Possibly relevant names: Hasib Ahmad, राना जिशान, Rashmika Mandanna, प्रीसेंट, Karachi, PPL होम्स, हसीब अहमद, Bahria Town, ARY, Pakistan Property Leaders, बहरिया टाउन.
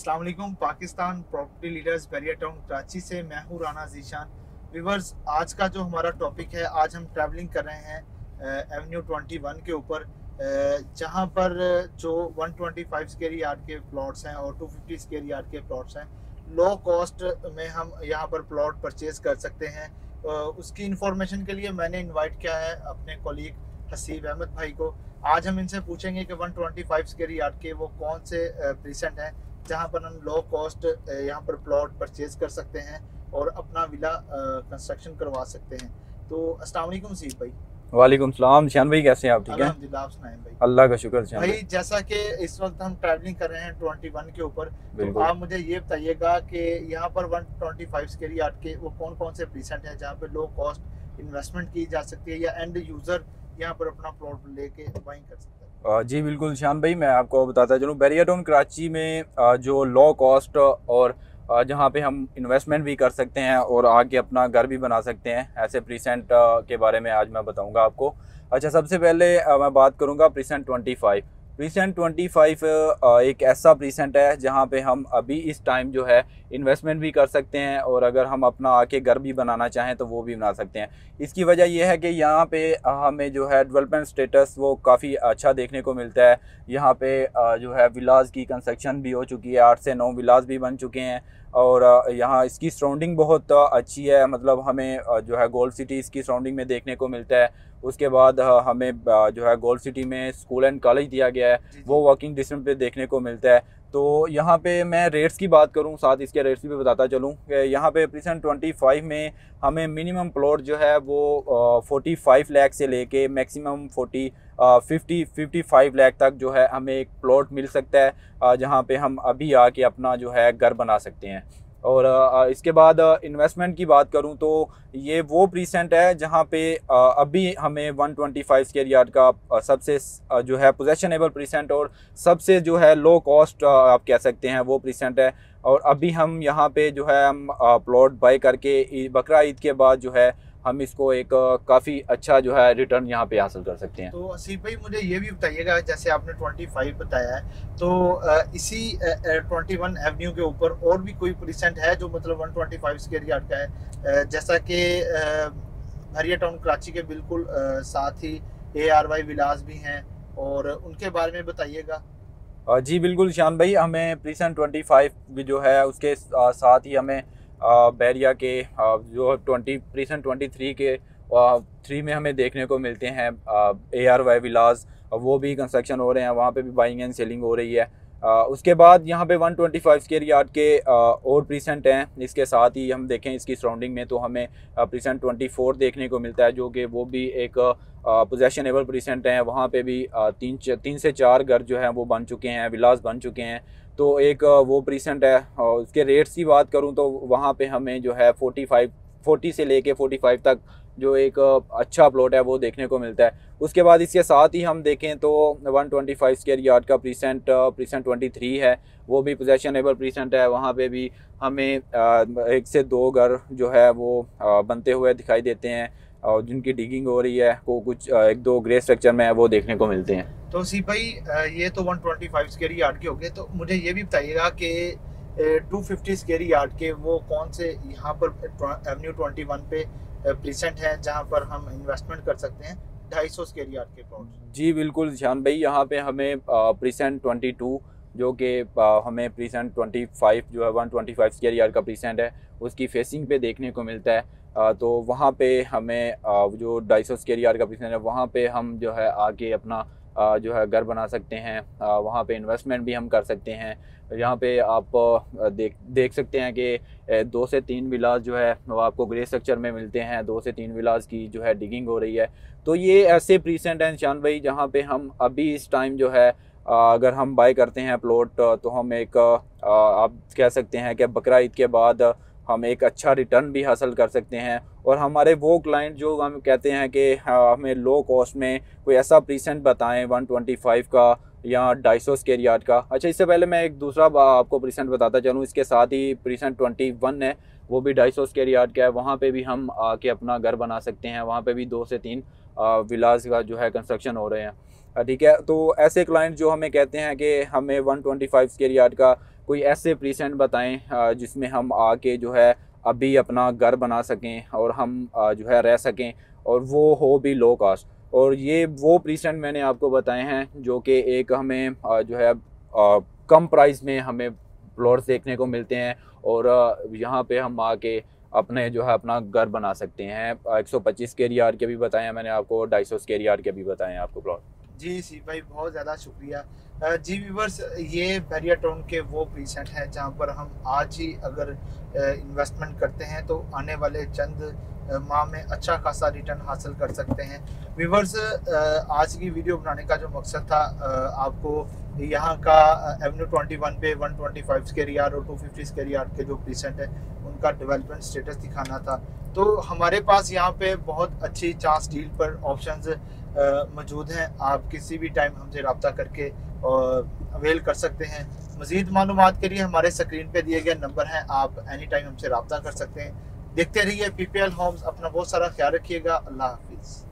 अस्सलाम वालेकुम। Pakistan property leaders बहरिया टाउन Karachi से मैं हूँ राना जिशान वीवर्स। आज का जो हमारा टॉपिक है, आज हम ट्रैवलिंग कर रहे हैं एवेन्यू 21 के ऊपर, जहाँ पर जो 125 स्क्वायर यार्ड के प्लॉट्स हैं और 250 स्क्वायर यार्ड के प्लॉट्स हैं, लो कॉस्ट में हम यहाँ पर प्लॉट परचेज कर सकते हैं। उसकी इंफॉर्मेशन के लिए मैंने इन्वाइट किया है अपने कॉलीग हसीब अहमद भाई को। आज हम इनसे पूछेंगे कि 125 स्क्वायर यार्ड के वो कौन से प्रीसेंट हैं जहां पर हम लो कॉस्ट यहां पर प्लॉट परचेज कर सकते हैं और अपना विला कंस्ट्रक्शन करवा सकते हैं। तो अस्सलाम वालेकुम हसीब भाई। वालेकुम सलाम शान भाई, कैसे हैं आप? ठीक है अल्हम्दुलिल्लाह, आप सुनाएं भाई? अल्लाह का शुक्र शान भाई। जैसा कि इस वक्त हम ट्रैवलिंग कर रहे हैं 21 के ऊपर, तो आप मुझे ये बताइएगा कि यहाँ पर 125 स्क्वायर यार्ड के वो कौन कौन से प्रीसेंट हैं जहाँ पर लो कॉस्ट इन्वेस्टमेंट की जा सकती है या एंड यूजर यहाँ पर अपना प्लॉट लेके बाइंग कर सकते हैं? जी बिल्कुल शान भाई, मैं आपको बताता चलूँ बहरिया टाउन कराची में जो लो कॉस्ट और जहाँ पे हम इन्वेस्टमेंट भी कर सकते हैं और आके अपना घर भी बना सकते हैं, ऐसे प्रीसेंट के बारे में आज मैं बताऊँगा आपको। अच्छा, सबसे पहले मैं बात करूँगा प्रीसेंट 25। प्रीसेंट 25 एक ऐसा प्रीसेंट है जहाँ पे हम अभी इस टाइम जो है इन्वेस्टमेंट भी कर सकते हैं और अगर हम अपना आके घर भी बनाना चाहें तो वो भी बना सकते हैं। इसकी वजह यह है कि यहाँ पे हमें जो है डेवलपमेंट स्टेटस वो काफ़ी अच्छा देखने को मिलता है। यहाँ पे जो है विलास की कंस्ट्रक्शन भी हो चुकी है, 8 से 9 विलास भी बन चुके हैं और यहाँ इसकी सराउंडिंग बहुत अच्छी है, मतलब हमें जो है गोल्ड सिटी इसकी सराउंडिंग में देखने को मिलता है। उसके बाद हमें जो है गोल्ड सिटी में स्कूल एंड कॉलेज दिया गया है, वो वॉकिंग डिस्टेंस पे देखने को मिलता है। तो यहाँ पे मैं रेट्स की बात करूँ, साथ इसके रेट्स भी बताता चलूँ कि यहाँ पे प्रीसेंट 25 में हमें मिनिमम प्लॉट जो है वो 45 लाख से लेके मैक्सिमम 55 लाख तक जो है हमें एक प्लॉट मिल सकता है जहाँ पे हम अभी आके अपना जो है घर बना सकते हैं। और इसके बाद इन्वेस्टमेंट की बात करूं तो ये वो प्रीसेंट है जहां पे अभी हमें 125 स्क्वायर यार्ड का सबसे जो है पोजेशनेबल प्रीसेंट और सबसे जो है लो कॉस्ट आप कह सकते हैं वो प्रीसेंट है। और अभी हम यहां पे जो है हम प्लॉट बाय करके बकरा ईद के बाद जो है हम इसको एक काफ़ी अच्छा जो है रिटर्न यहाँ पे हासिल कर सकते हैं। तो असीब भाई मुझे ये भी बताइएगा, जैसे आपने 25 बताया है तो इसी 21 एवेन्यू के ऊपर और भी कोई प्रीसेंट है जो मतलब 125 स्क्वायर यार्ड का है? जैसा कि बहरिया टाउन कराची के बिल्कुल साथ ही ARY विलास भी हैं, और उनके बारे में बताइएगा। जी बिल्कुल शान भाई, हमें प्रीसेंट 25 भी जो है उसके साथ ही हमें बहरिया के जो 23 के 3 में हमें देखने को मिलते हैं ARY विलास, वो भी कंस्ट्रक्शन हो रहे हैं, वहाँ पे भी बाइंग एंड सेलिंग हो रही है। उसके बाद यहाँ पे 125 स्क्वायर यार्ड के और प्रीसेंट हैं। इसके साथ ही हम देखें इसकी सराउंडिंग में तो हमें प्रीसेंट 24 देखने को मिलता है जो कि वो भी एक पोजेशनेबल प्रीसेंट हैं। वहाँ पे भी 3 से 4 घर जो हैं वो बन चुके हैं, विलास बन चुके हैं, तो एक वो प्रीसेंट है। और उसके रेट्स की बात करूँ तो वहाँ पे हमें जो है 40 से लेके 45 तक जो एक अच्छा प्लॉट है वो देखने को मिलता है। उसके बाद इसके साथ ही हम देखें तो 125 स्क्वायर यार्ड का प्रीसेंट 23 है, वो भी पोजेशनेबल प्रीसेंट है। वहाँ पे भी हमें 1 से 2 घर जो है वो बनते हुए दिखाई देते हैं और जिनकी डिगिंग हो रही है, को कुछ 1-2 ग्रे स्ट्रक्चर में है वो देखने को मिलते हैं। तो सी भाई ये तो 125 स्क्वायर यार्ड के हो गए, तो मुझे ये भी बताइएगा कि 250 स्क्वायर यार्ड के वो कौन से यहाँ पर एवेन्यू 21 पे प्रीसेंट है जहाँ पर हम इन्वेस्टमेंट कर सकते हैं 250 स्क्वायर यार्ड के प्लॉट? जी बिल्कुल शान भाई, यहाँ पे हमें प्रीसेंट 22 जो कि हमें प्रीसेंट 25 जो है 125 स्क्वायर यार्ड का प्रीसेंट है उसकी फेसिंग पे देखने को मिलता है। तो वहाँ पे हमें जो 250 स्क्वायर यार्ड का प्रीसेंट है वहाँ पे हम जो है आके अपना जो है घर बना सकते हैं, वहाँ पे इन्वेस्टमेंट भी हम कर सकते हैं। यहाँ पे आप देख सकते हैं कि 2 से 3 विलास जो है वो आपको ग्रे स्ट्रक्चर में मिलते हैं, 2 से 3 विलास की जो है डिगिंग हो रही है। तो ये ऐसे प्रीसेंट हैं शान भाई जहाँ पे हम अभी इस टाइम जो है अगर हम बाय करते हैं प्लॉट तो हम एक आप कह सकते हैं कि बकरा ईद के बाद हम एक अच्छा रिटर्न भी हासिल कर सकते हैं। और हमारे वो क्लाइंट जो हम कहते हैं कि हमें लो कॉस्ट में कोई ऐसा प्रीसेंट बताएं 125 का या 250 स्क्वायर यार्ड का। अच्छा, इससे पहले मैं एक दूसरा आपको प्रीसेंट बताता चलूँ, इसके साथ ही प्रीसेंट 21 है, वो भी 250 स्क्वायर यार्ड का है। वहाँ पे भी हम आके अपना घर बना सकते हैं, वहाँ पे भी 2 से 3 विलास का जो है कंस्ट्रक्शन हो रहे हैं। ठीक है, तो ऐसे क्लाइंट जो हमें कहते हैं कि हमें 125 स्क्वायर यार्ड का कोई ऐसे प्रीसेंट बताएं जिसमें हम आके जो है अभी अपना घर बना सकें और हम जो है रह सकें, और वो हो भी लो कास्ट। और ये वो प्रीसेंट मैंने आपको बताए हैं जो कि एक हमें जो है कम प्राइस में हमें प्लॉट्स देखने को मिलते हैं, और यहाँ पे हम आके अपने जो है अपना घर बना सकते हैं। 125 स्क्वायर यार्ड के भी बताए हैं मैंने आपको, 250 स्क्वायर यार्ड के भी बताए हैं आपको प्लॉट। जी सी भाई, बहुत ज़्यादा शुक्रिया। जी व्यूवर्स, ये बहरिया टाउन के वो प्रीसेंट हैं जहाँ पर हम आज ही अगर इन्वेस्टमेंट करते हैं तो आने वाले चंद माह में अच्छा खासा रिटर्न हासिल कर सकते हैं। व्यूवर्स, आज की वीडियो बनाने का जो मकसद था, आपको यहाँ का एवेन्यू 21 पे 125 स्क्वायर यार्ड और 250 स्क्वायर यार्ड के जो प्रीसेंट है उनका डेवलपमेंट स्टेटस दिखाना था। तो हमारे पास यहाँ पे बहुत अच्छी चांस डील पर ऑप्शंस मौजूद हैं। आप किसी भी टाइम हमसे रब्ता करके अवेल कर सकते हैं। मज़ीद मालूमात के लिए हमारे स्क्रीन पे दिए गए नंबर हैं, आप एनी टाइम हमसे रब्ता कर सकते हैं। देखते रहिए PPL होम्स। अपना बहुत सारा ख्याल रखिएगा। अल्लाह हाफिज़।